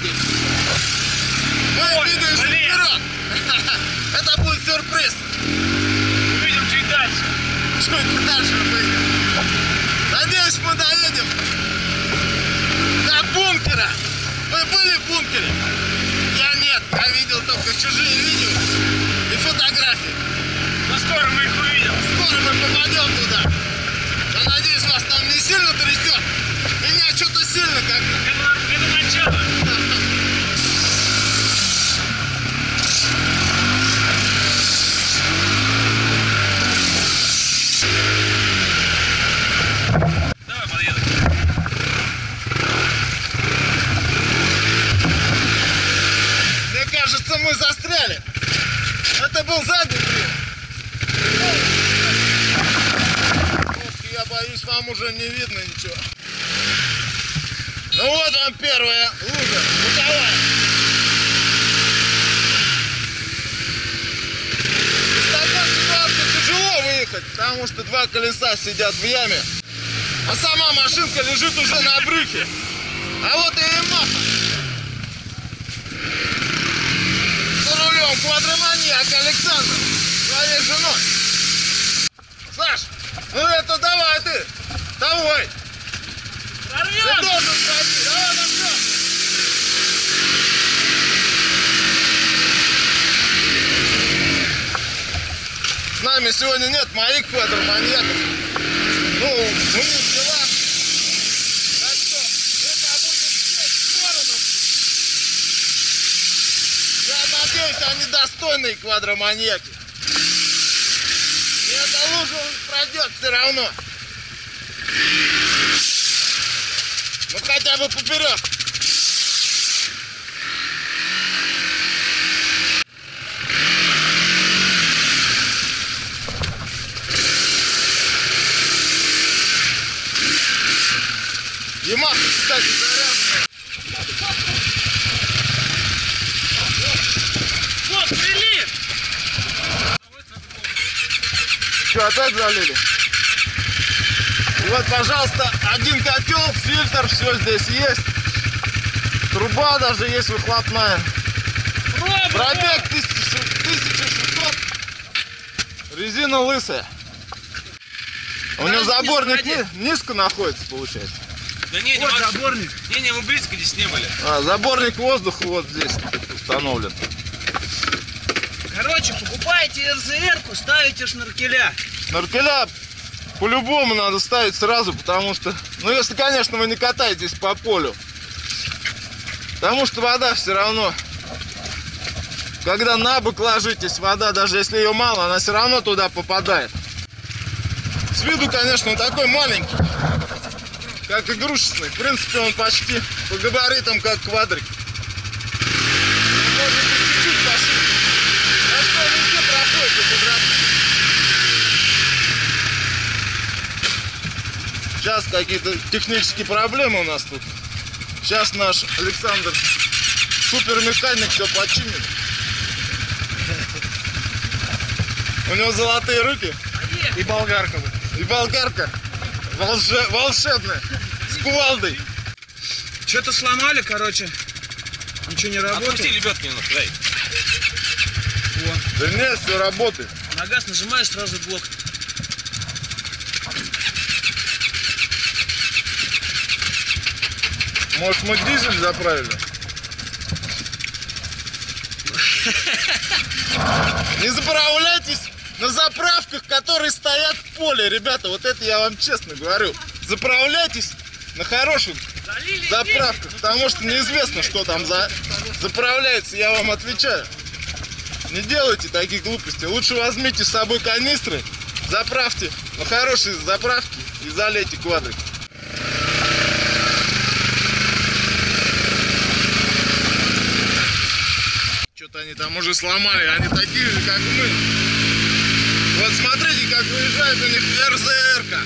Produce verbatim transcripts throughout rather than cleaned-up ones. двигатель. Мы двигаемся вперед. Это будет сюрприз. Увидим чуть дальше. Чуть дальше выйдем. Надеюсь, мы доедем до бункера. Вы были в бункере? Я нет. Я видел только чужие видео и фотографии. Но скоро мы их увидим. Скоро мы попадем туда. Я надеюсь, вас там не сильно трясет. Меня что-то сильно как-то. Это, это начало. Мы застряли. Это был задний привод. Я боюсь, вам уже не видно ничего. Ну вот вам первая лужа. Боковая. Из такой ситуации тяжело выехать, потому что два колеса сидят в яме, а сама машинка лежит уже на брюхе. А вот и Ямаха. Квадроманьяк Александр, своей женой. Саш, ну это давай ты, давай. Прорвем. Ты должен пройти, давай начнем. С нами сегодня нет моих квадроманьяков. Ну, у них дела. Так что, это будет шесть Вороновских. Я надеюсь, они достойные квадроманьяки. И эта лужа пройдет все равно. Ну хотя бы поперек. Ямаха, кстати, зарядная. Опять залили. И вот, пожалуйста, один котел, фильтр, все здесь есть. Труба даже есть выхлопная. Пробуем. Пробег тысяча шестьсот. Резина лысая. У него заборник низко находится, получается. Да не, вот заборник. Не, не, мы близко здесь не были. А, заборник воздуха вот здесь установлен. Короче, покупаете эр зэ эрку, ставите шнуркеля. Шнуркеля по-любому надо ставить сразу, потому что... Ну, если, конечно, вы не катаетесь по полю. Потому что вода все равно... Когда на бок ложитесь, вода, даже если ее мало, она все равно туда попадает. С виду, конечно, он такой маленький, как игрушечный. В принципе, он почти по габаритам, как квадрик. Сейчас какие-то технические проблемы у нас тут. Сейчас наш Александр, супермеханик, все починит. У него золотые руки. И болгарка. И болгарка. Волже... Волшебная. С кувалдой. Что-то сломали, короче. Ничего не работает. Отпусти лебедки немножко, дай. Да нет, все работает. На газ нажимаешь, сразу блок. Может, мы дизель заправили? Не заправляйтесь на заправках, которые стоят в поле, ребята. Вот это я вам честно говорю. Заправляйтесь на хороших заправках, потому что неизвестно, что там за... заправляется, я вам отвечаю. Не делайте таких глупостей. Лучше возьмите с собой канистры, заправьте на хорошие заправки и залейте квадрик. Что-то они там уже сломали, они такие же, как мы. Вот смотрите, как выезжает у них эр зэ эрка.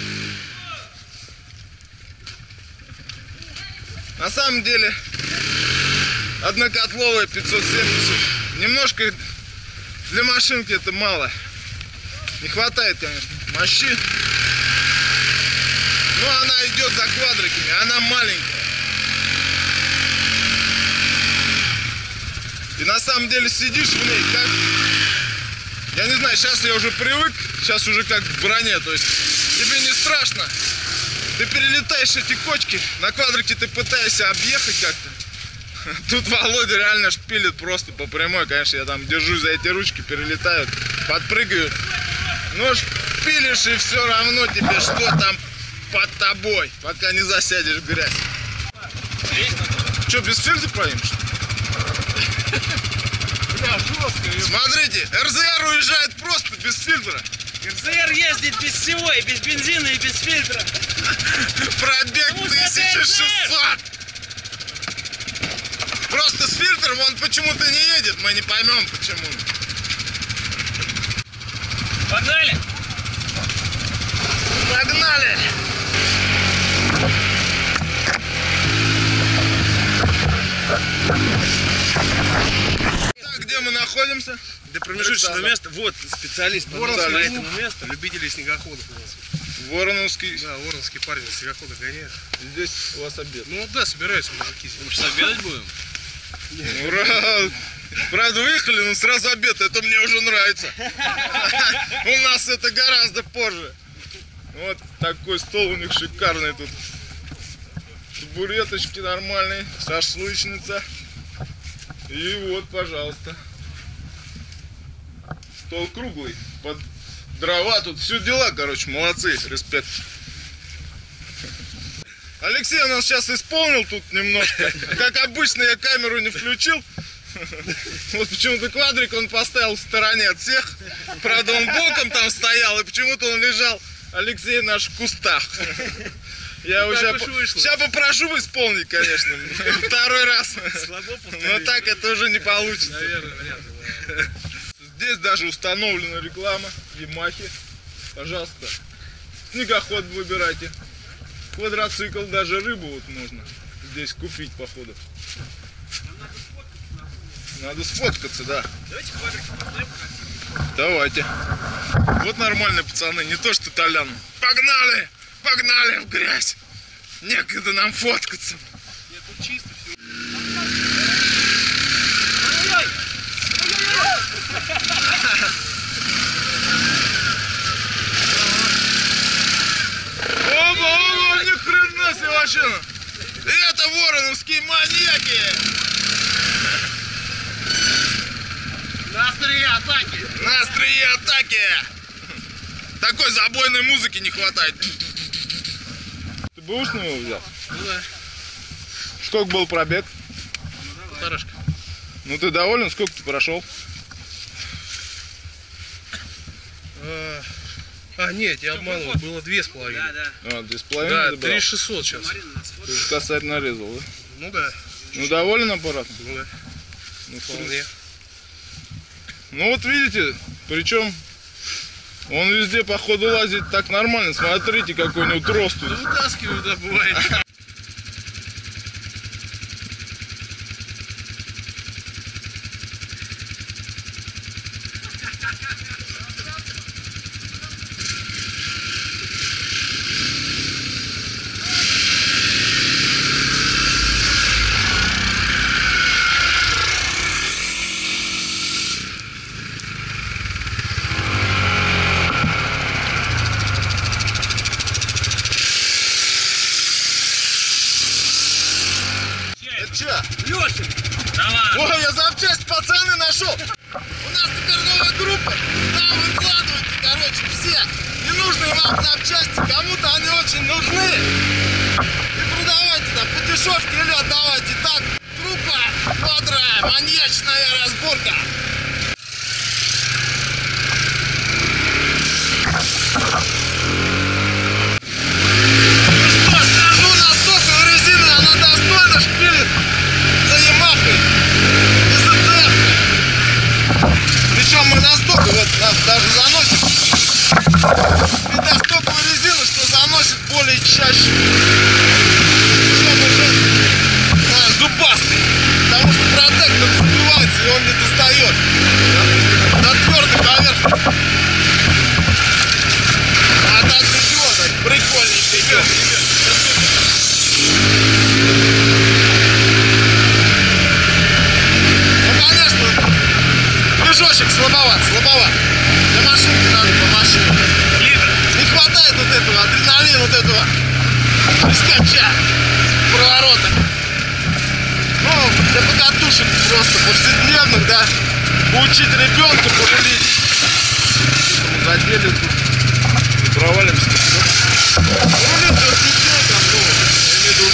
На самом деле, однокотловая пятьсот семьдесят. Немножко... Для машинки это мало. Не хватает, конечно, мощи. Но она идет за квадриками, она маленькая. И на самом деле сидишь в ней, как... Я не знаю, сейчас я уже привык, сейчас уже как в броне, то есть тебе не страшно. Ты перелетаешь эти кочки, на квадрике ты пытаешься объехать как-то. Тут Володя реально шпилит просто по прямой, конечно, я там держусь за эти ручки, перелетаю, подпрыгаю. Но шпилишь, и все равно тебе, что там под тобой, пока не засядешь в грязь. Что, без фирзы проимешь? Смотрите, РЗР уезжает просто без фильтра. РЗР ездит без всего, и без бензина, и без фильтра. Пробег тысяча шестьсот. Просто с фильтром он почему-то не едет, мы не поймем почему. Погнали! Погнали! Так, где мы находимся? До промежуточного места. Вот специалист по этому месту. Любители снегоходов у нас. Вороновский. Да, вороновские парни на снегоходах гоняют. Здесь у вас обед. Ну да, собираются мужики здесь. Мы сейчас обедать будем? Ура! Правда, выехали, но сразу обед. Это мне уже нравится. У нас это гораздо позже. Вот такой стол у них шикарный тут. Табуреточки нормальные, шашлычница. И вот, пожалуйста. Стол круглый, под дрова, тут все дела, короче, молодцы, респект. Алексей у нас сейчас исполнил тут немножко. Как обычно, я камеру не включил. Вот почему-то квадрик он поставил в стороне от всех. Правда, он боком там стоял, и почему-то он лежал, Алексей, наш, в кустах. Я ну, уже сейчас попрошу исполнить, конечно, второй раз. Слабо повторить. Но так это уже не получится. Наверное, вряд ли. Здесь даже установлена реклама Ямахи. Пожалуйста, снегоход выбирайте. Квадроцикл, даже рыбу вот можно здесь купить, походу. Надо сфоткаться, да. Давайте квадрик поставим. Давайте. Вот нормальные пацаны, не то что Толян. Погнали! Погнали в грязь! Некогда нам фоткаться! Нет, тут чисто все. Оба, оба, ни хрена себе вообще! Это вороновские маньяки! На острие атаки! На острие атаки! Такой забойной музыки не хватает! Бушный его взял? Ну да. Сколько был пробег? Ну, полторашка. Ну ты доволен? Сколько ты прошел? А, а нет, я обманывал, было две с половиной. Да, да. А, две с половиной? Да, три шестьсот сейчас. Ты же косарь нарезал, да? Ну да. Ну доволен аппаратом? Ну да. Ну, вполне. Ну вот видите, причем... Он везде, походу, лазит так нормально. Смотрите, какой у него трос тут. Ну, утаскиваю, да, бывает. Конечно, Движочек слабоват, слабоват. Для машинки надо, для машины. Не хватает вот этого адреналина, вот этого прискача с поворота. Ну, для покатушек просто повседневных, да, учить ребенка порулить. Задели тут и провалимся. Рулит же от детей там, ну, я имею в виду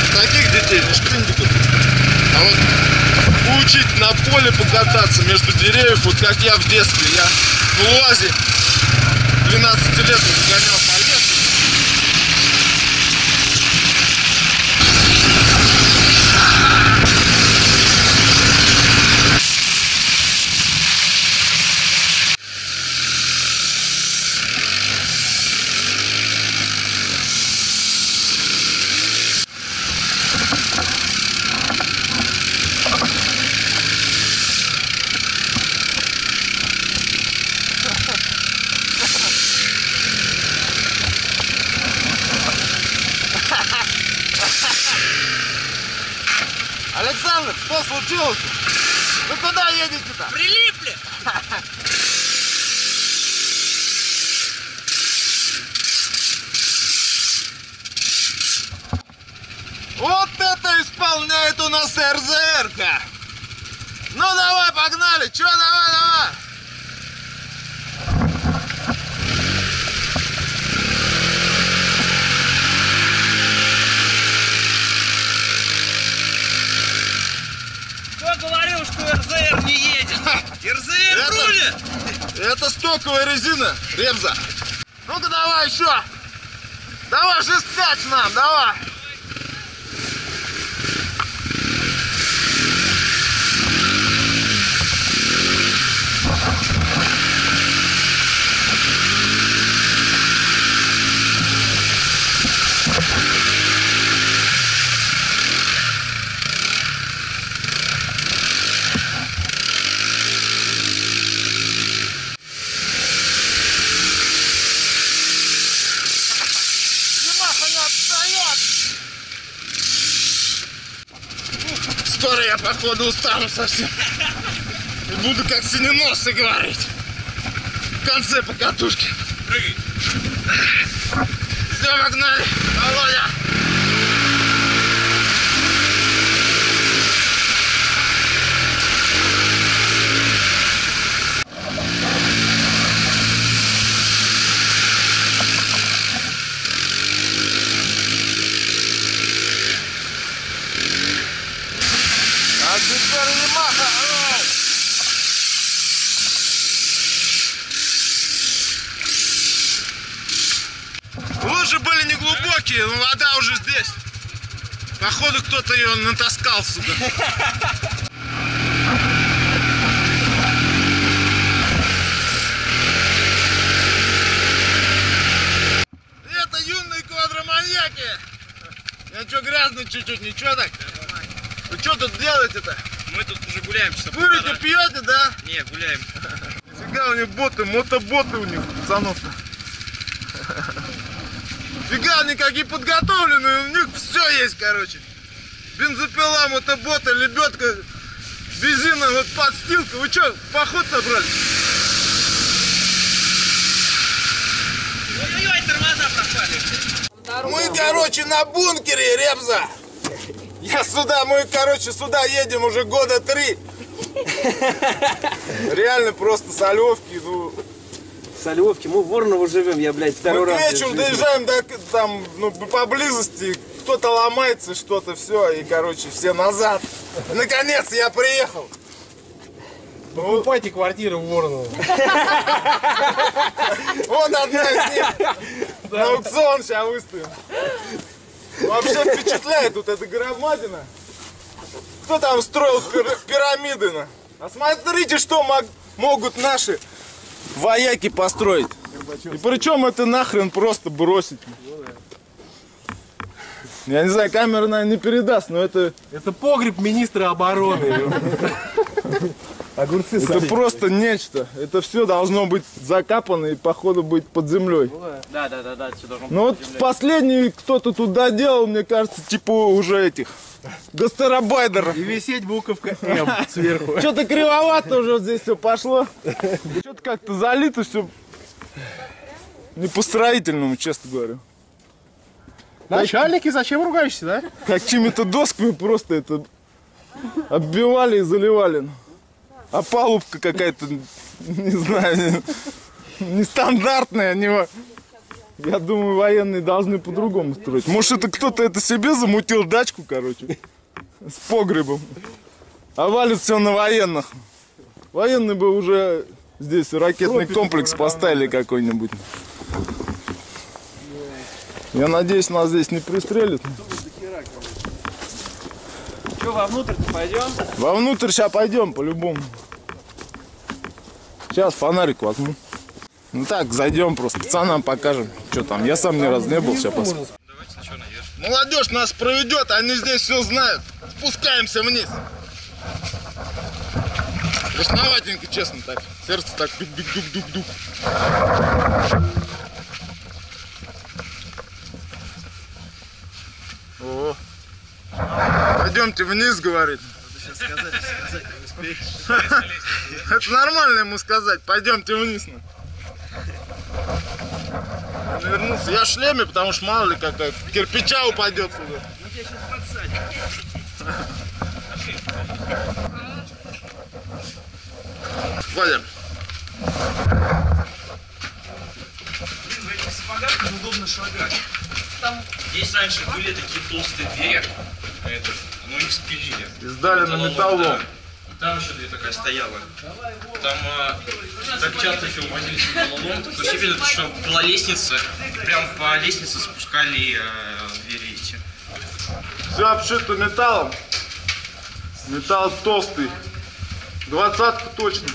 уже таких детей, не шприндиков. А вот поучить на поле покататься между деревьев, вот как я в детстве, я в УАЗе двенадцать лет загонял по лесу. Что случилось? Вы куда едете-то? Прилипли! Вот это исполняет у нас эр зэ эр-ка! Ну давай, погнали! Че, давай, давай! эр зэ эр не едет. эр зэ эр это, рулит. Это стоковая резина, Ребза. Ну-ка давай еще. Давай жесткать нам, давай. Скоро я, походу, устану совсем. И буду как синеносы говорить. В конце покатушки. Прыгай. Все, погнали. Володя. Ямаха, давай! Лужи были не глубокие, но вода уже здесь. Походу, кто-то ее натаскал сюда. Это юные квадроманьяки! Я что, грязный чуть-чуть, ничего так? Вы что тут делаете-то? Мы тут уже гуляем часа полтора. Курите, пьете, да? Не, гуляем. Фига у них боты, мотоботы у них, пацанов-то. Фига они какие подготовленные, у них все есть, короче. Бензопила, мотоботы, лебедка, бензина, вот подстилка. Вы что, поход собрали? Ой-ой-ой, тормоза пропали. Мы, короче, на бункере, Ребза. Я сюда, мы, короче, сюда едем уже года три. Реально просто с Алёвки, ну... С Алёвки, мы в Вороново живем, я, блядь, второй мы раз... Вечером доезжаем до, там, ну, поблизости, кто-то ломается, что-то, все, и, короче, все назад. Наконец я приехал. Покупайте квартиру в Вороново. Вот одна из них. На аукцион сейчас выставим. Вообще впечатляет вот эта громадина. Кто там строил пирамиды? -на? А смотрите, что могут наши вояки построить. И причем это нахрен просто бросить. Я не знаю, камера, наверное, не передаст, но это... Это погреб министра обороны. Огурцы это сами. Просто нечто. Это все должно быть закапано и походу быть под землей. Да, да, да, да. Ну вот последний кто-то туда делал, мне кажется, типа уже этих гастарбайдеров. И висеть буковка М сверху. Что-то кривовато уже здесь все пошло. Что-то как-то залито все не по-строительному, честно говорю. Начальники, зачем ругаешься, да? Какими-то досками просто это оббивали и заливали. А палубка какая-то, не знаю, нестандартная. Не... Я думаю, военные должны по-другому строить. Может, это кто-то это себе замутил дачку, короче, с погребом. А валит все на военных. Военные бы уже здесь ракетный комплекс поставили какой-нибудь. Я надеюсь, нас здесь не пристрелят. Че, вовнутрь-то пойдем? Вовнутрь сейчас пойдем, по-любому. Сейчас фонарик возьму. Ну так, зайдем просто, пацанам покажем, что там. Я сам ни разу не был, сейчас посмотрим. Молодежь нас проведет, они здесь все знают. Спускаемся вниз. Красноватенько, честно так. Сердце так дук-дук-дук-дук-дук. О, пойдемте вниз, говорит. Это нормально ему сказать, пойдемте вниз. Навернулся. Я в шлеме, потому что мало ли какая кирпича упадет сюда. Ну тебя сейчас подсадят. Валим. Блин, в этих сапогах неудобно шагать. Там... Здесь раньше были такие толстые двери, это, но их спилили. И сдали на металлолом. Да. Там еще дверь такая стояла. Там а, так часто все возились металлолом. То есть видно, что была лестница, прям по лестнице спускали а, двери эти. Все обшито металлом. Металл толстый. Двадцатку точно.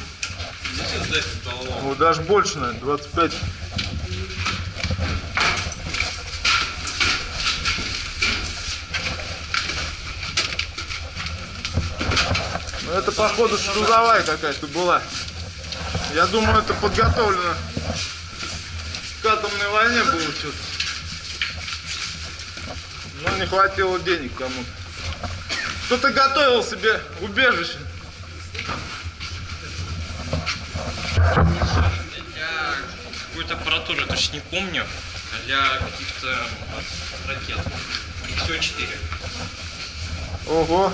О, даже больше, наверное, двадцать пять. Это, походу, шлюзовая какая-то была. Я думаю, это подготовлено к атомной войне было что-то. Но не хватило денег кому-то. Кто-то готовил себе убежище. Для какой-то аппаратуры, точно не помню, для каких-то ракет. Икс четыре. Ого!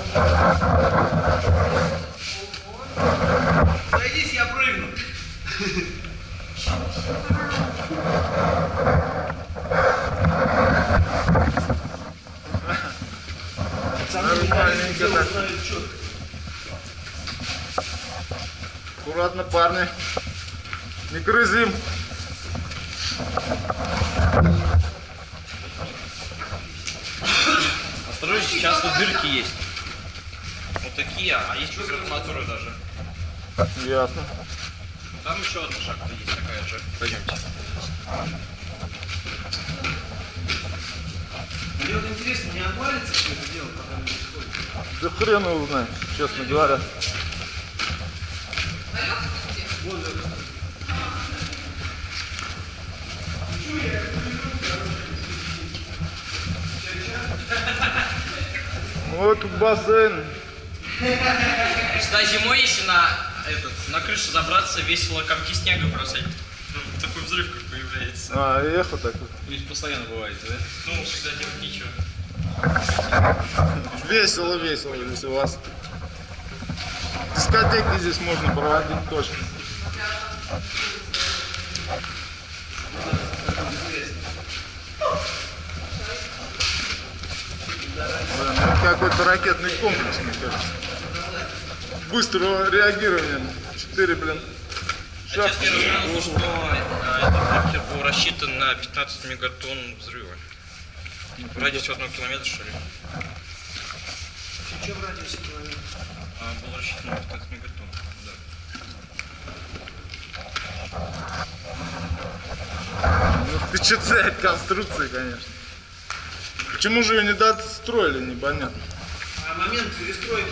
Садись, я прыгну! Нормальненько так. Аккуратно, парни. Не грызим. Сейчас тут дырки есть. Вот такие, а есть арматура даже. Ясно. Там еще одна шахта есть такая же. Пойдемте. Мне вот интересно, не отвалится все это дело, пока не сходит? Да хрен его знает, честно говоря. Вот тут бассейн. Сюда зимой, если на, этот, на крышу забраться, весело комки снега бросать. Такой взрыв, как появляется. А, эхо такое. Ведь постоянно бывает, да? Ну, всегда делать ничего. Весело, весело здесь у вас. Дискотеки здесь можно проводить точно. Какой-то ракетный комплекс, мне кажется. Быстрого реагирования. четыре, блин. Сейчас я разобрался, что этот крекер был рассчитан на пятнадцать мегатонн взрыва. В радиусе одного километра, что ли? Чем радиус километра? А, был рассчитан на пятнадцать мегатонн, да. Ну, впечатляет конструкция, конечно. Почему же ее не достроили, непонятно. А момент перестройки.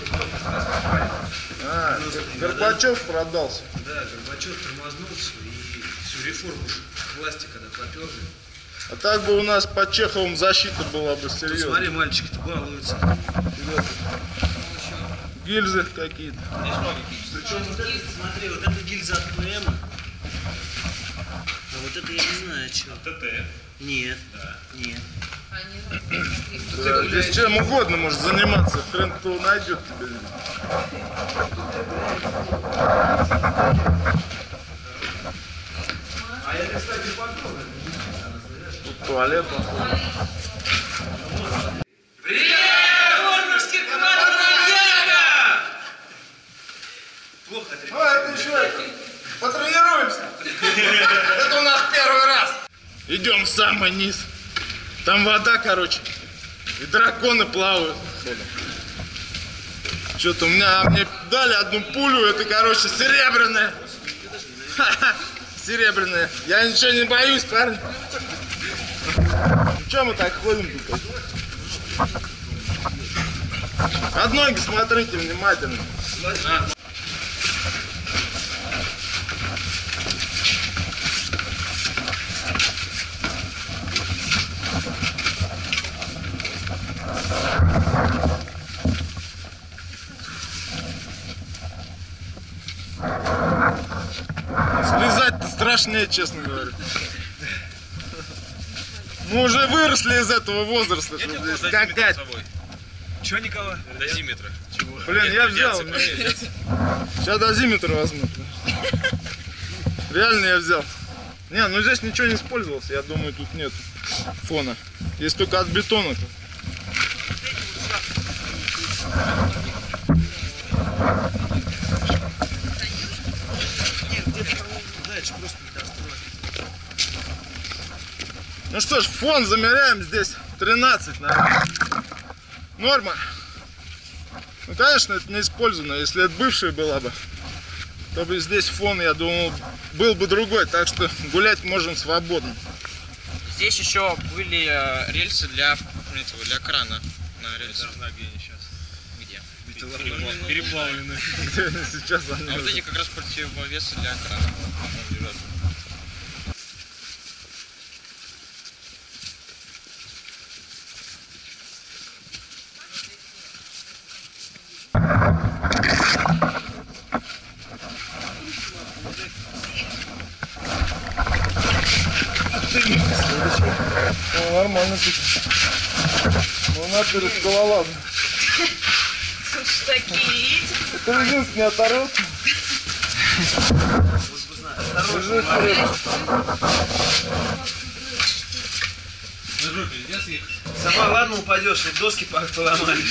А, Горбачев продался. Да, Горбачев тормознулся, и всю реформу власти когда поперли. А так бы у нас по Чеховым защита была бы серьезная. Смотри, мальчики-то балуются. Ребята. Гильзы какие-то. Причем вот это, смотри, вот это гильза от ПМ. А вот это я не знаю, что. От ТТ? Нет. Да. Нет. Да, здесь чем угодно может заниматься, хрен кто найдет тебя. А это, кстати, подробно. Тут туалет. Привет, вороновский командир! Плохо тренируемся. А, это еще это. Потренируемся. Это у нас первый раз. Идем в самый низ. Там вода, короче, и драконы плавают. Что-то у меня, мне дали одну пулю, это, короче, серебряная. Ха-ха, серебряная. Я ничего не боюсь, парни. Ну, что мы так ходим-то? От ноги смотрите внимательно. Слезать-то страшнее, честно говоря. Мы уже выросли из этого возраста, чтобы здесь скакать. Чего, Николай? Дозиметра. Чего? Блин, я взял. Сейчас дозиметр возьму. Реально я взял. Не, ну здесь ничего не использовался, я думаю, тут нет фона. Есть только от бетона. Ну что ж, фон замеряем здесь тринадцать, наверное. Норма. Ну конечно, это не использовано. Если это бывшая была бы, то бы здесь фон, я думал, был бы другой. Так что гулять можем свободно. Здесь еще были рельсы для, для крана на рельсах. Где? Переплавленные. Сейчас они. А вот эти как раз противовесы для крана. Нормально тут. Ну надо перед гололазом. Слушай, такие эти. Это резинка не оторвется. Сама ладно упадешь, и доски поломали.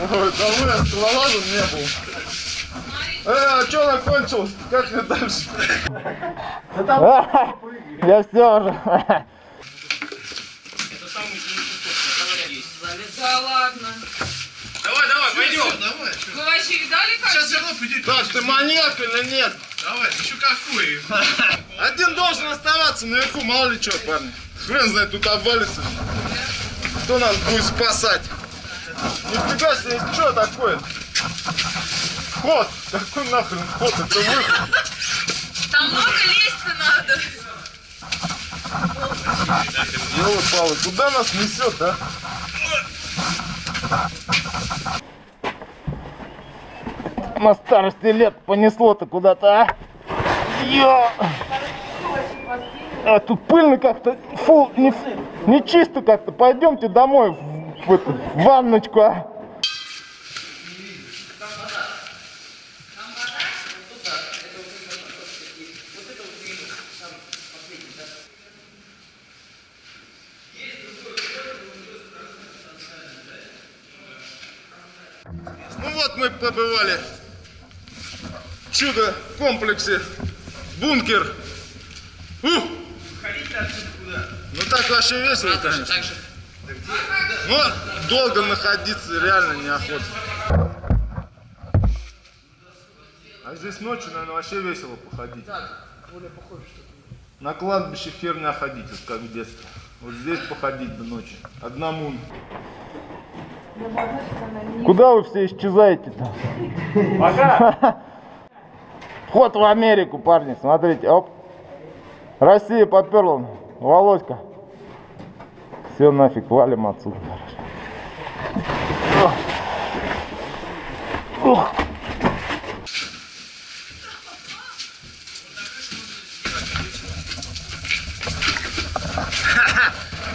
Ой, давно я с гололазом не был. Э, а что закончил? Как мне дальше? Я все уже. Да ладно. Давай, давай, пойдем. Вы вообще видали как? Сейчас верно придет. Так, ты маньяк или нет? Давай, еще какую. Один должен оставаться наверху, мало ли что, парни. Хрен знает, тут обвалится. Кто нас будет спасать? Нифига себе, что такое? Ход! Какой нахрен ход? Это выход. Там много лезть-то надо. Ёлы-палы, куда нас несет, да? На старости лет понесло-то куда-то, а? Йо! А тут пыльно как-то, фу, не, не чисто как-то. Пойдемте домой в, в, эту, в ванночку, а? Мы побывали в чудо-комплексе, бункер. Ух! Выходите отсюда куда? Ну так вообще весело, а, конечно. Так же, так же. Но долго находиться реально неохота. А здесь ночью, наверное, вообще весело походить. Так, более похоже, что... На кладбище хер не ходить, как в детстве. Вот здесь походить до ночи. Одному. Куда вы все исчезаете-то? Пока! Вход в Америку, парни, смотрите, оп. Россия поперла, Володька. Все нафиг, валим отсюда. Ох.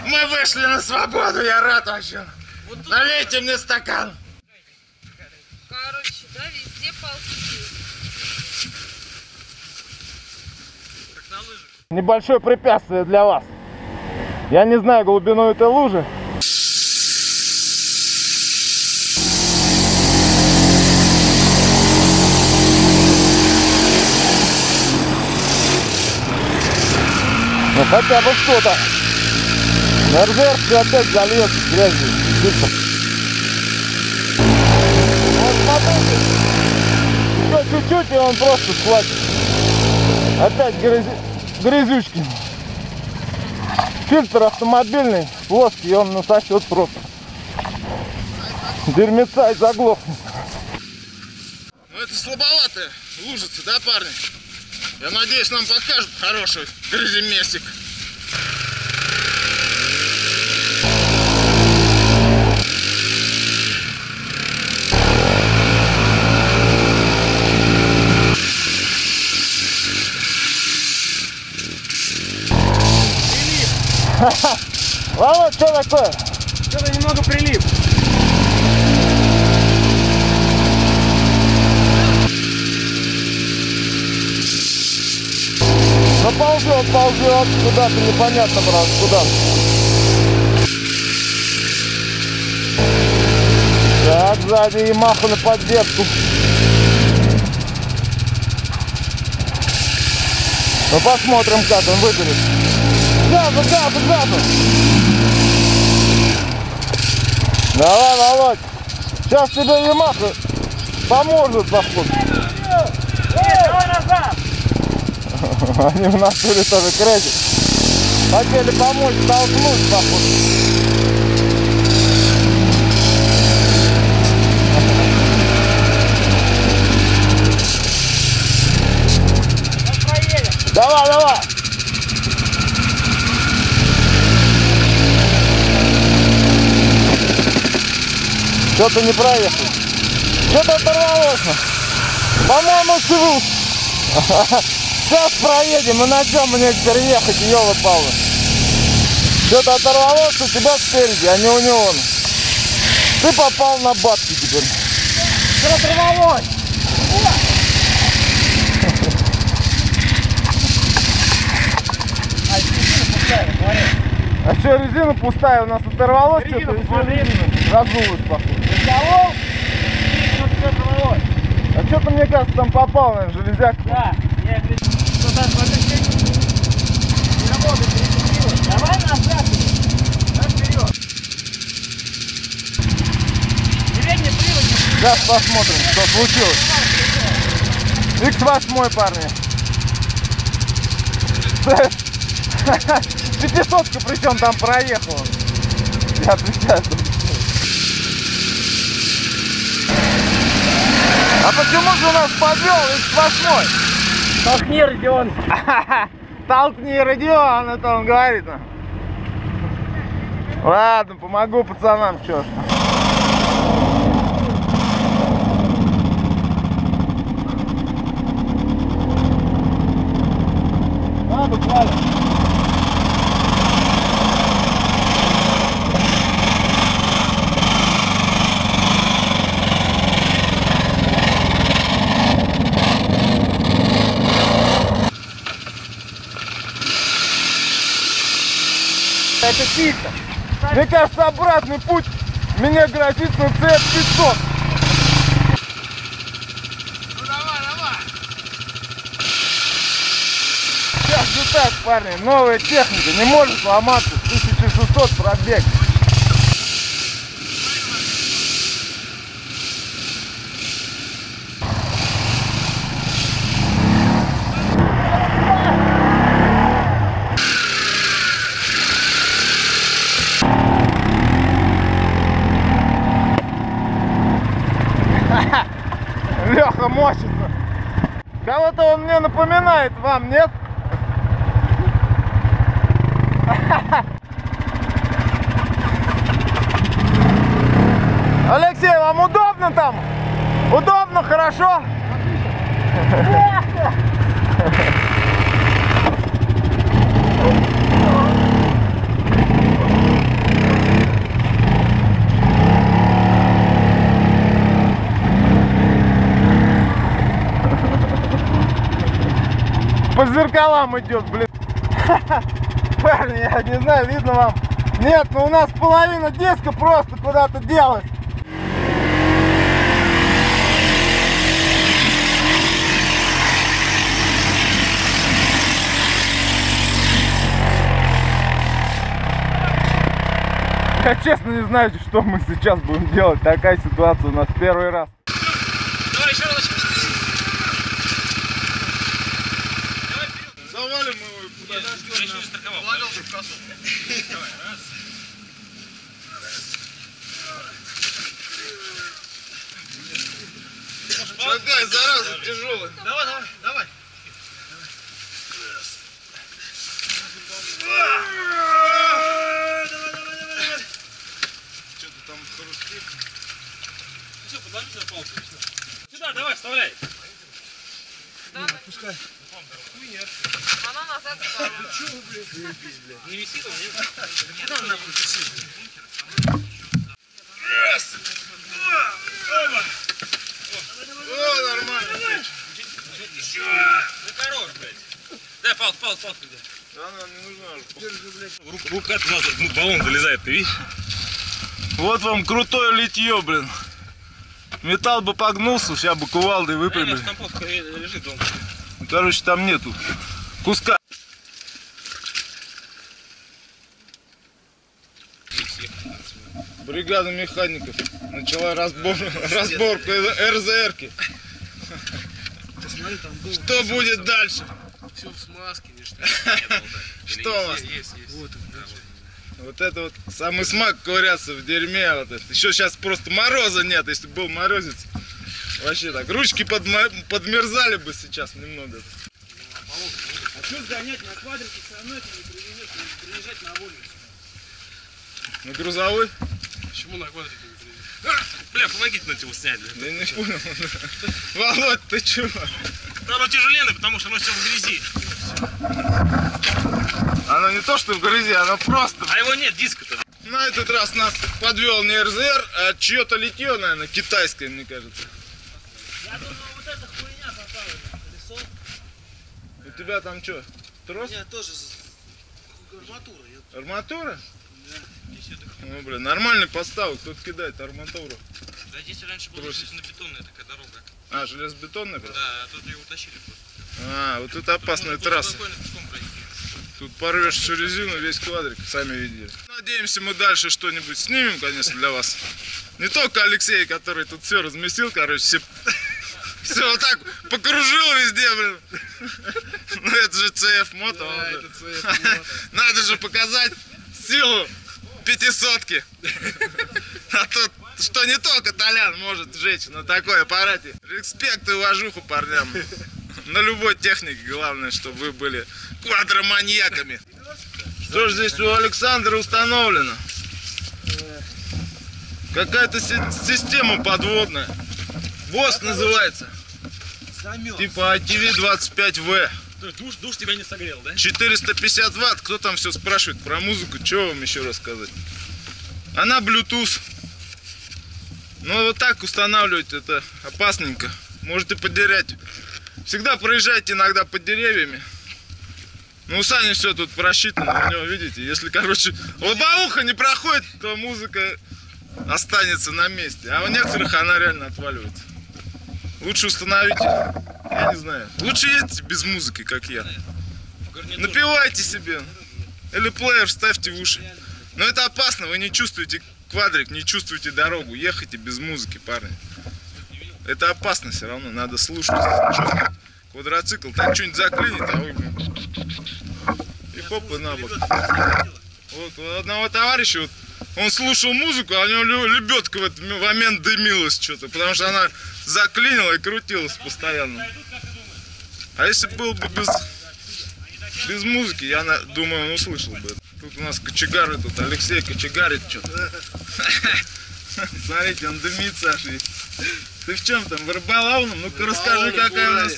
Мы вышли на свободу, я рад вообще. Вот тут... Налейте мне стакан. Короче, да, везде ползти. Как на лыжах. Небольшое препятствие для вас. Я не знаю глубину этой лужи. Ну хотя бы что-то. На РЗР все опять зальет грязью. Вот смотрите. Еще чуть-чуть, и он просто схватит. Опять грязи... грязючки. Фильтр автомобильный, плоский, и он насосет просто. Дерьмеца и заглохнет. Ну это слабоватая лужица, да, парни? Я надеюсь, нам покажут хороший гряземесик. Володь, что такое? Что-то немного прилип. Ну ползет, ползет, куда-то непонятно, брат, куда. Так, сзади Ямаха на поддержку. Ну посмотрим, как он выберет. Газу, газу, газу. Давай, Володь. Сейчас тебе Ямаха поможет заход. Нет, давай назад. Они в натуре тоже крейзи. Хотели помочь, толкнуть, похоже. Давай, давай. Что-то не проехал. Что-то оторвалось. По-моему, сижу. Сейчас проедем и на чем мне переехать, ёлы палы. Что-то оторвалось у тебя спереди, а не у него. Ты попал на бабки теперь. Что оторвалось? А что, резина пустая у нас оторвалась? Резина, посмотри. Разулась, походу. А что-то, мне кажется, там попал, наверное, железяк. Да, я говорю. Давай назад. Вперед. Сейчас посмотрим, что случилось. икс восемь, парни. пятисотка причем там проехала. Я отвечаю. А почему же у нас подвел икс восемь? Толкни, Родион! Толкни, Родион, это он говорит. Ладно, помогу пацанам, чё ж. Надо, Валя. Это фильтр. Мне кажется, обратный путь меня грозит на си эф пятьсот. Ну давай, давай. Сейчас же так, парни, новая техника, не может ломаться. тысяча шестьсот пробег. Леха мочится. Кого-то он мне напоминает, вам нет? Алексей, вам удобно там? Удобно, хорошо? По зеркалам идет, блин. Парни, я не знаю, видно вам. Нет, но у нас половина диска просто куда-то делась. Я честно не знаю, что мы сейчас будем делать. Такая ситуация у нас первый раз. Давай еще раз. Завалим мы его куда-то. Я еще не страховал. Владелся в косу. Давай, раз. Какая зараза тяжелая. Давай, давай, давай. Сюда, давай, вставляй. Да, отпускай. Хуйня. Она назад вставила. Ты чё, блядь? Не висит, он не... Куда он нахуй висит? Раз! Два! Оба! О, нормально. Ещё! Ну, хорош, блядь. Дай палку, палку, палку. Да, нам не нужна уже. Держи, блядь. Рука туда, ну, баллон залезает, ты видишь? Вот вам крутое литье, блин. Металл бы погнулся, сейчас бы кувалдой выпрямили. Короче, там нету куска. Бригада механиков начала разбор, разборку эр зэ эрки. Что будет дальше? Все в смазке. Что у вас? Вот это вот самый смак, ковыряться в дерьме. Вот это. Еще сейчас просто мороза нет, если бы был морозец. Вообще так, ручки подмо... подмерзали бы сейчас немного. А что занять на квадрике, все равно это не привезешь, не приезжать на волю. На грузовой? Почему на квадрике не привезешь? А, бля, помогите на его снять, бля. Я не понял. Володь, ты чего? Оно тяжеленное, потому что оно все в грязи. Оно не то, что в грязи, оно просто... А его нет, диска-то. На этот раз нас подвел не эр зэ эр, а чье-то литье, наверное, китайское, мне кажется. Я думаю, вот эта хуйня попала в колесо. У тебя там что, трос? У меня тоже арматура. Арматура? Да. Ну, блин, нормальный поставок, тут кидает арматуру. Да, здесь раньше была железобетонная такая дорога. А, железобетонная? Да, а тут ее утащили просто. А, вот это опасная трасса. Тут порвешь всю резину, весь квадрик, сами видели. Надеемся, мы дальше что-нибудь снимем, конечно, для вас. Не только Алексей, который тут все разместил, короче, все, все вот так покружил везде, блин. Ну это же си эф мото. Да, это си эф мото. Надо же показать силу пятисотки. А тут, что не только Толян может сжечь на такой аппарате. Респект и уважуху парням. На любой технике, главное, чтобы вы были квадроманьяками. Что же здесь у Александра установлено? Какая-то система подводная. ВОЗ называется. Типа а тэ вэ двадцать пять вэ. Душ, душ тебя не согрел, да? четыреста пятьдесят ватт. Кто там все спрашивает про музыку? Что вам еще рассказать? Она Bluetooth. Ну вот так устанавливать это опасненько. Можете потерять. Всегда проезжайте иногда под деревьями. Ну, у Сани все тут просчитано, у него, видите, если, короче, лобовуха не проходит, то музыка останется на месте. А у некоторых она реально отваливается. Лучше установите, я не знаю, лучше едьте без музыки, как я. Напивайте себе, или плеер вставьте в уши. Но это опасно, вы не чувствуете квадрик, не чувствуете дорогу, ехайте без музыки, парни. Это опасно все равно, надо слушать. Честно. Квадроцикл так что-нибудь заклинит, а вы... И хоп, и на бок. Вот у одного товарища вот Он слушал музыку, а у него лебедка в этот момент дымилась что-то, потому что она заклинила и крутилась постоянно. А если бы было бы без, без музыки, я думаю, он услышал бы. Тут у нас кочегары, тут Алексей кочегарит что-то. Смотрите, он дымит, Саша. Ты в чем там, в рыболовном? Ну-ка расскажи, какая у нас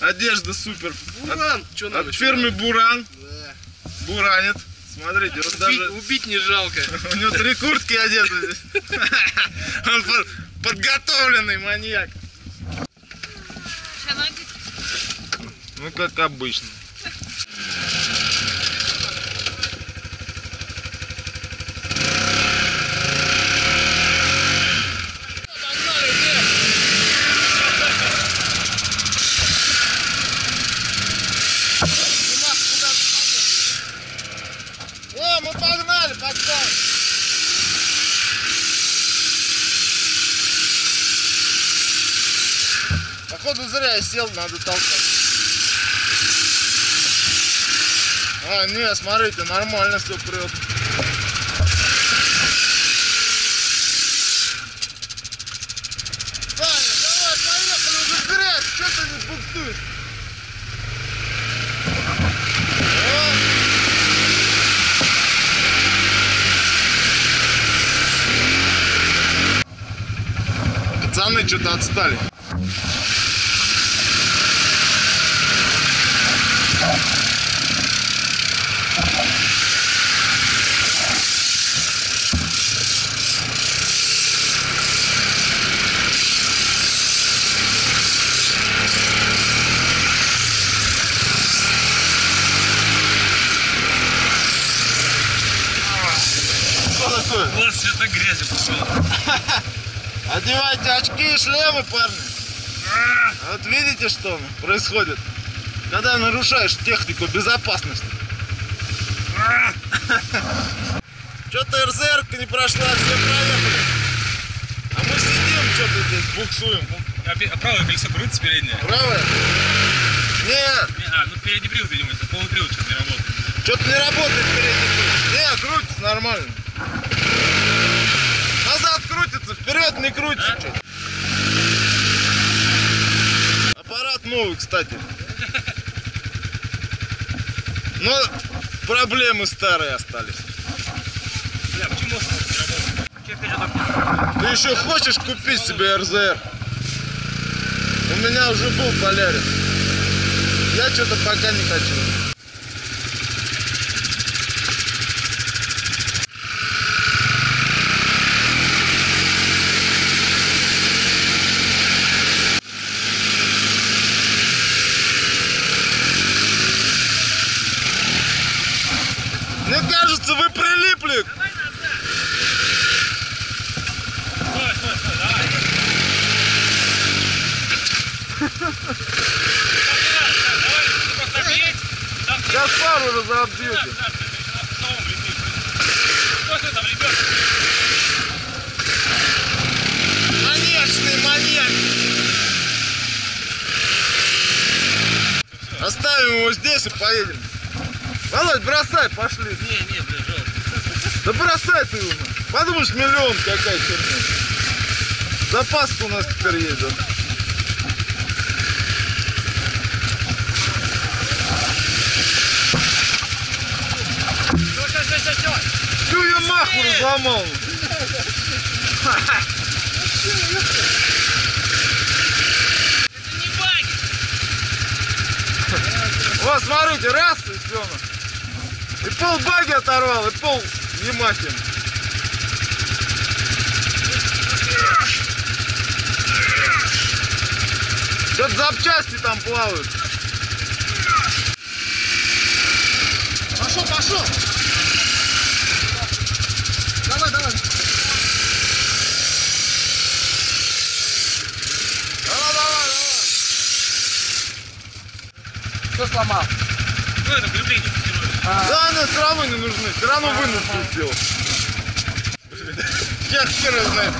одежда супер. Буран. От фирмы Буран. Буранит. Смотрите, он даже... Убить не жалко. У него три куртки одеты здесь. Он подготовленный маньяк. Ну, как обычно. Походу зря я сел, надо толкать. А, не, смотрите, нормально все прет. Саня, давай, поехали, уже грязь, что ты не буксуешь? Пацаны что-то отстали. У вас цвета грязи пошла. Одевайте очки и шлемы, парни. Вот видите, что происходит, когда нарушаешь технику безопасности. Что-то РЗР-ка не прошла, все проехали. А мы сидим, что-то здесь буксуем. А правое колесо крутится переднее? Правое? Нет. А, ну передний привод, видимо, это полный привод что-то не работает. Что-то не работает передний привод. Нет, крутится нормально. Назад крутится, вперед не крутится. А? Аппарат новый, кстати. Но проблемы старые остались. Бля, почему не работает? Ты еще хочешь купить себе РЗР? У меня уже был Полярис. Я что-то пока не хочу. Вы прилипли! Давай назад! Стой, стой, стой, давай! Давай, давай, давай! Сейчас пару разобьете! Что ты там, ребят? Маньячный маньяк! Оставим его здесь и поедем! Володь, бросай, пошли! Не, не, блин, жалко. Да бросай ты его! Подумаешь, миллион какая херня. Запас у нас теперь есть, да? Всю Ямаху разломал! Это не баги! Вот, смотрите, раз и все. И пол баги оторвал, и пол Ямахи. Что-то запчасти там плавают. Пошел, пошел. Давай, давай. Давай, давай, давай. Все сломал. Ну это крепление. А... Да, они все равно не нужны, все равно вынос не сделал. Я хера знаю.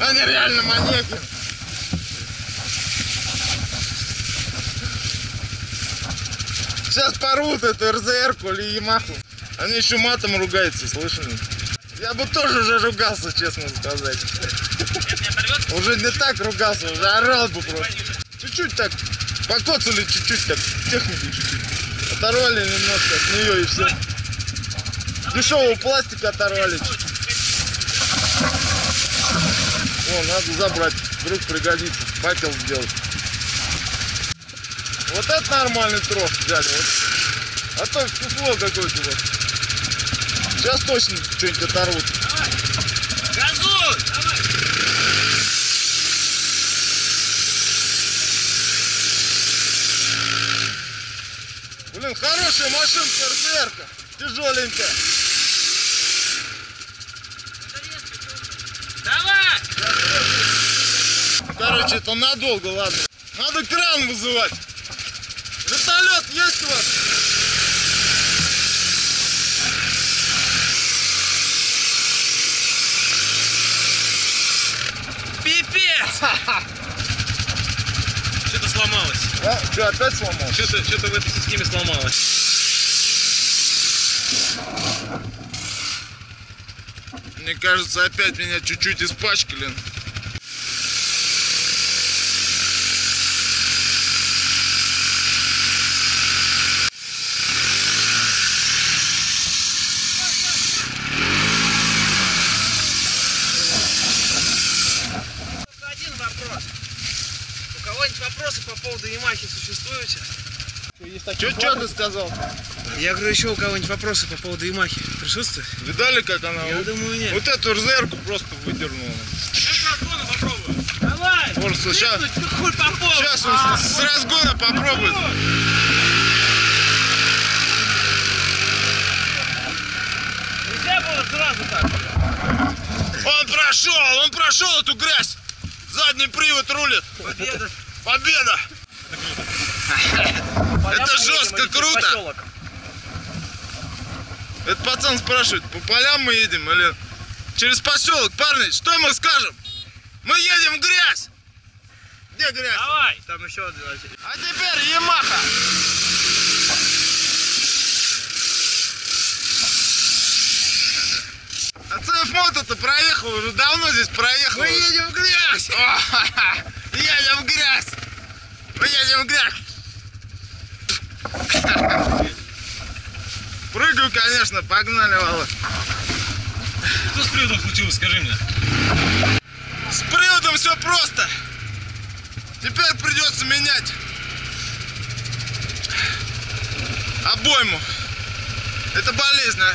Они реально маньяки. Сейчас порвут эту РЗР-ку или Ямаху. А Они еще матом ругаются, слышно? Я бы тоже уже ругался, честно сказать. Уже не так ругался, уже орал бы просто. Чуть-чуть так, покоцали чуть-чуть так, технику чуть-чуть. Оторвали немножко от нее и все. Дешевого пластика оторвали. О, надо забрать, вдруг пригодится, факел сделать. Вот это нормальный трос взяли. Вот. А то фуфло какое-то вот. Сейчас точно что-нибудь оторвут. Давай! Газуй! Давай! Блин, хорошая машинка РЗР-ка. Тяжеленькая. Давай! Короче, это надолго, ладно. Надо кран вызывать. Вертолет есть у вас? Пипец! Что-то сломалось. А? Что, опять сломалось? Что-то, что-то в этой системе сломалось. Мне кажется, опять меня чуть-чуть испачкали. Существуете? Что ты сказал? Я говорю, еще у кого-нибудь вопросы по поводу Ямахи присутствуют? Видали, как она? Я вот, думаю, нет. Вот эту РЗР-ку просто выдернула. Я с разгона попробую. Давай! Может, сейчас... Хуй попробуй. Сейчас он а, с, с разгона попробует. Нельзя было сразу так. Он прошел, он прошел эту грязь. Задний привод рулит. Победа. Победа. Это жестко, круто! Этот пацан спрашивает, по полям мы едем или через поселок? Парни, что мы скажем? Мы едем в грязь! Где грязь? Давай! Там еще один. А теперь Ямаха! А си эф-мото-то проехал, уже давно здесь проехал. Мы едем в грязь! Едем в грязь! Мы едем в грязь! Прыгаю, конечно, погнали, Вала. Что с приводом случилось, скажи мне? С приводом все просто. Теперь придется менять обойму. Это болезнь, а?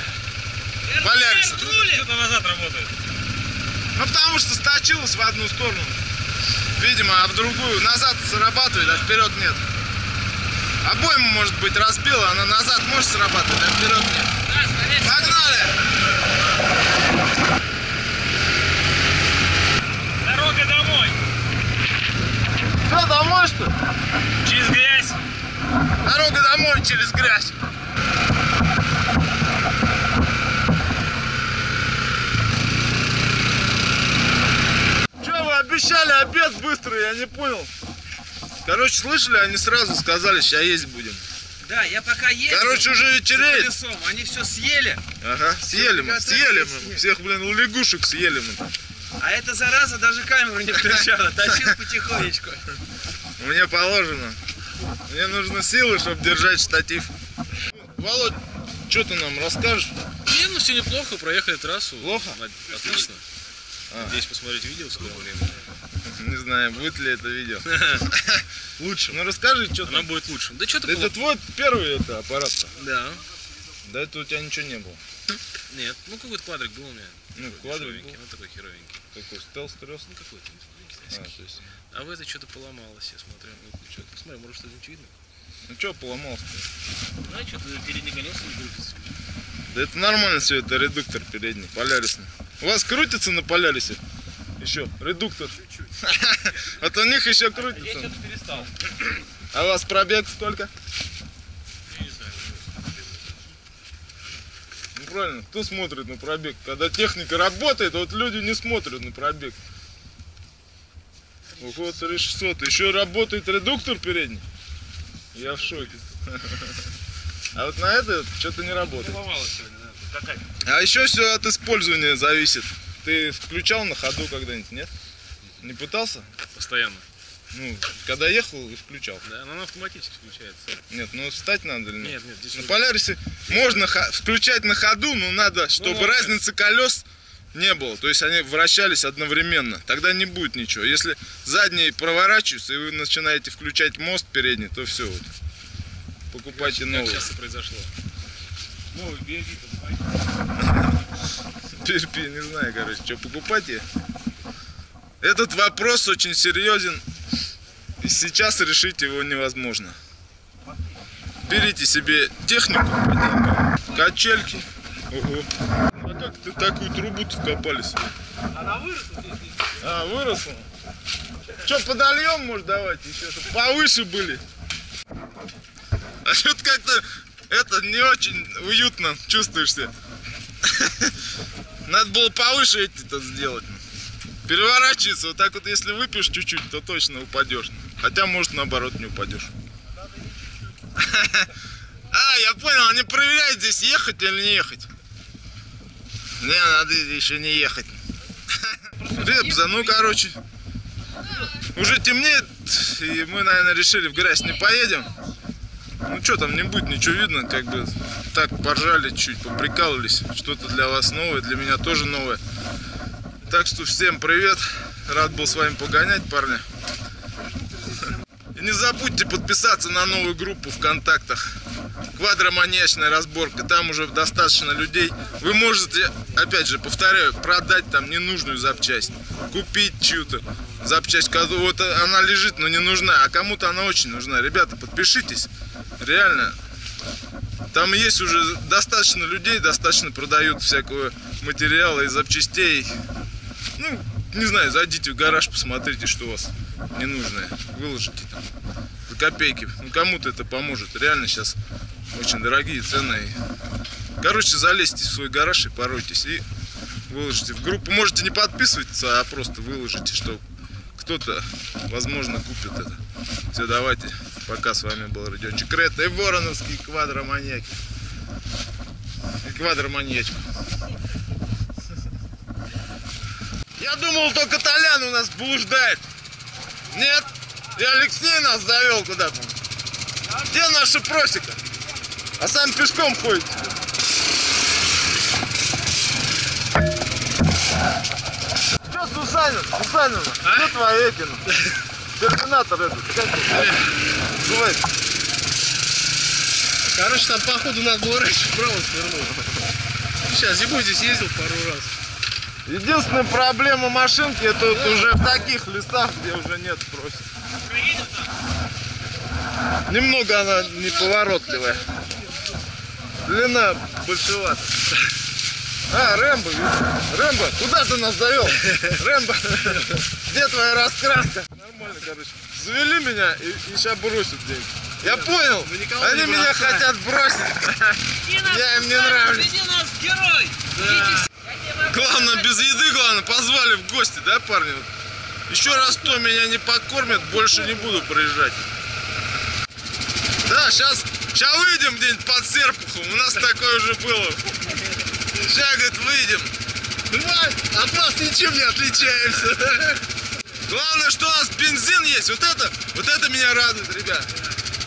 Полярис. Что-то назад работает. Ну потому что сточилось в одну сторону. Видимо, а в другую назад зарабатывает, а вперед нет. Обойма, может быть, разбила, она назад может срабатывать, а вперед нет. Да, смотрите. Погнали! Дорога домой. Что, домой, что ли? Через грязь. Дорога домой через грязь. Че, вы обещали обед быстрый, я не понял. Короче, слышали, они сразу сказали, сейчас есть будем. Да, я пока еду. Короче, уже вечереет. Они все съели. Ага, съели мы, съели мы. Всех, блин, у лягушек съели мы. А эта зараза даже камеру не включала, тащил потихонечку. Мне положено. Мне нужны силы, чтобы держать штатив. Володь, что ты нам расскажешь? Не, ну все неплохо, проехали трассу. Плохо? Отлично. Здесь посмотреть видео в скором времени. Не знаю, будет ли это видео. Лучше. Ну расскажи, что там. Она будет лучше. Да что-то. Это твой первый это аппарат-то. Да. Да это у тебя ничего не было. Нет, ну какой-то квадрик был у меня. Ну квадрик был. Он такой херовенький. Такой стелс трёс. Ну какой-то китайский. А в это что-то поломалось, я смотрю. Посмотри, может что-нибудь видно. Ну что поломалось-то? Да, что-то передний конец не крутится. Да это нормально все, это редуктор передний, полярисный. У вас крутится на полярисе? Еще редуктор. Чуть-чуть. Вот у них еще крутится. Я что-то перестал. А у вас пробег сколько? Я не знаю. Ну правильно, кто смотрит на пробег? Когда техника работает, вот люди не смотрят на пробег. Уходит три шестьсот. Еще работает редуктор передний. Я в шоке. А вот на это что-то не работает. Поломалось сегодня, да. какая? А еще все от использования зависит. Ты включал на ходу когда-нибудь, нет? Не пытался? Постоянно. Ну, когда ехал и включал. Да, но она автоматически включается. Нет, ну встать надо или нет? Нет, нет, здесь на Полярисе можно включать на ходу, но надо, чтобы ну, разницы колес не было. То есть они вращались одновременно. Тогда не будет ничего. Если задние проворачиваются, и вы начинаете включать мост передний, то все. Вот. Покупайте новый. Как сейчас и произошло. Новый биогид. Не знаю, короче, что покупать я. Этот вопрос очень серьезен. И сейчас решить его невозможно. Берите себе технику, качельки. Ого. А как ты такую трубу-то вкопались? Она выросла здесь? А, выросла. Че, подольем, может, давайте еще, чтобы повыше были? А что-то как-то это не очень уютно чувствуешься. Надо было повыше эти-то сделать. Переворачивается, вот так вот, если выпьешь чуть-чуть, то точно упадешь. Хотя, может, наоборот, не упадешь. А, я понял, они проверяют, здесь ехать или не ехать. Не, надо еще не ехать. Ребза, ну, короче, уже темнеет, и мы, наверное, решили, в грязь не поедем. Ну, что там, не будет ничего видно, как бы так поржали чуть, поприкалывались. Что-то для вас новое, для меня тоже новое. Так что всем привет, рад был с вами погонять, парни. И не забудьте подписаться на новую группу ВКонтактах. Квадроманьячная разборка, там уже достаточно людей. Вы можете, опять же, повторяю, продать там ненужную запчасть, купить чью-то запчасть, вот она лежит, но не нужна, а кому-то она очень нужна. Ребята, подпишитесь, реально. Там есть уже достаточно людей, достаточно продают всякого материала и запчастей. Ну, не знаю, зайдите в гараж, посмотрите, что у вас ненужное. Выложите там за копейки. Ну, кому-то это поможет. Реально сейчас очень дорогие цены. Короче, залезьте в свой гараж и поройтесь. И выложите в группу. Можете не подписываться, а просто выложите, что кто-то, возможно, купит это. Все, давайте. Пока, с вами был Родиончик Ред и Вороновский квадроманьяк. И квадроманьячка. Я думал, только Толян у нас блуждает. Нет, и Алексей нас завел куда-то. Где наша просека? А сам пешком ходит. Что, Сусанин? Сусанин, а? Что твоя Экина? Терминатор этот. Давай. Короче, там походу надо было раньше вправо свернуть. Сейчас, зимой здесь ездил пару раз. Единственная проблема машинки, это вот уже в таких лесах, где уже нет просека. Немного она неповоротливая. Длина большевата. А, Рэмбо, Рэмбо, куда ты нас завел? Рэмбо, где твоя раскраска? Нормально, короче. Завели меня и, и сейчас бросят деньги. Я понял, они меня хотят бросить. Я им не нравлюсь. Веди нас, герой! Главное, без еды, главное, позвали в гости, да, парни? Еще раз то меня не покормят, больше не буду проезжать. Да, сейчас, сейчас выйдем где-нибудь под Серпухом, у нас такое уже было. Сейчас, говорит, выйдем. Давай, от нас ничем не отличаемся. Главное, что у нас бензин есть, вот это, вот это меня радует, ребят.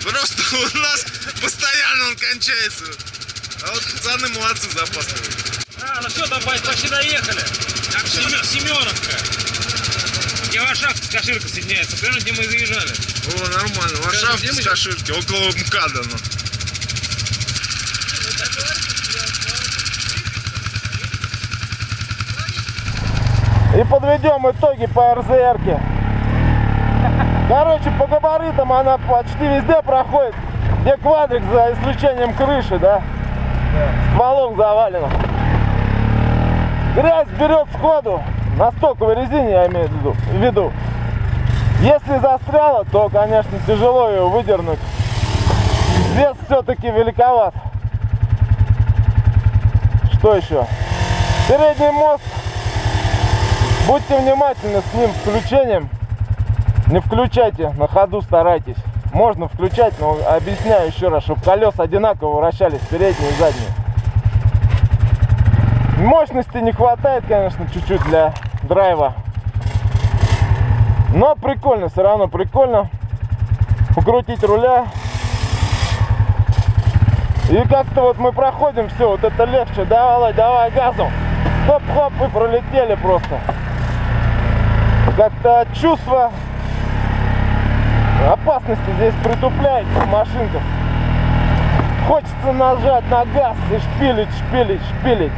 Просто у нас постоянно он кончается. А вот пацаны молодцы, запасные. А, ну что там, бать, почти доехали. Семеновка. Где Варшавка с Каширкой соединяется, прямо где мы заезжали. О, нормально, Варшавка с Каширкой, около МКАДа. Ну. И подведем итоги по эр зэ эрке. Короче, по габаритам она почти везде проходит, где квадрик за исключением крыши, да? Да. Стволом завалено. Грязь берет сходу, на стоковой резине я имею в виду. Если застряла, то, конечно, тяжело ее выдернуть. Вес все-таки великоват. Что еще? Передний мост. Будьте внимательны с ним включением. Не включайте, на ходу старайтесь. Можно включать, но объясняю еще раз, чтобы колеса одинаково вращались, передние и задние. Мощности не хватает, конечно, чуть-чуть для драйва. Но прикольно, все равно прикольно покрутить руля. И как-то вот мы проходим, все, вот это легче. Давай, давай, газу. Хоп-хоп, и пролетели просто. Как-то чувство опасности здесь притупляется в машинках. Хочется нажать на газ и шпилить, шпилить, шпилить.